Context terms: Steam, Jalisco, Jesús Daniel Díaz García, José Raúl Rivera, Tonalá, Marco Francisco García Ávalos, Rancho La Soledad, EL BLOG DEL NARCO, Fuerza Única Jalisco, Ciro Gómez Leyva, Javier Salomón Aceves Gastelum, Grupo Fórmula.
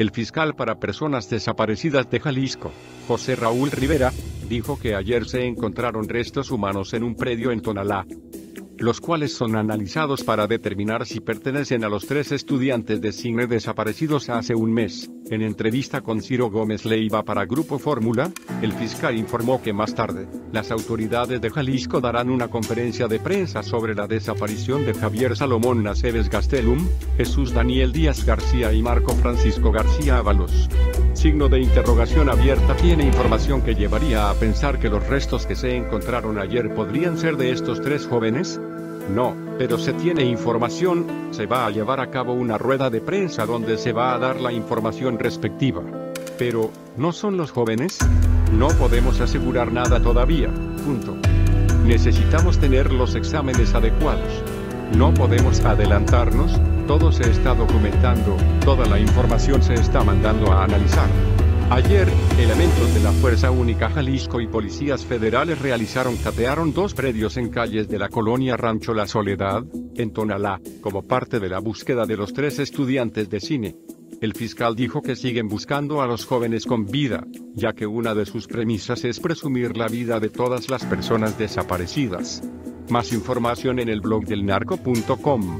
El fiscal para personas desaparecidas de Jalisco, José Raúl Rivera, dijo que ayer se encontraron restos humanos en un predio en Tonalá, los cuales son analizados para determinar si pertenecen a los 3 estudiantes de cine desaparecidos hace un mes. En entrevista con Ciro Gómez Leyva para Grupo Fórmula, el fiscal informó que más tarde, las autoridades de Jalisco darán una conferencia de prensa sobre la desaparición de Javier Salomón Aceves Gastelum, Jesús Daniel Díaz García y Marco Francisco García Ávalos. Signo de interrogación abierta tiene información que llevaría a pensar que los restos que se encontraron ayer podrían ser de estos 3 jóvenes. No, pero se tiene información, se va a llevar a cabo una rueda de prensa donde se va a dar la información respectiva. Pero, ¿no son los jóvenes? No podemos asegurar nada todavía, punto. Necesitamos tener los exámenes adecuados. No podemos adelantarnos, todo se está documentando, toda la información se está mandando a analizar. Ayer, elementos de la Fuerza Única Jalisco y policías federales catearon 2 predios en calles de la colonia Rancho La Soledad, en Tonalá, como parte de la búsqueda de los 3 estudiantes de cine. El fiscal dijo que siguen buscando a los jóvenes con vida, ya que una de sus premisas es presumir la vida de todas las personas desaparecidas. Más información en elblogdelnarco.com.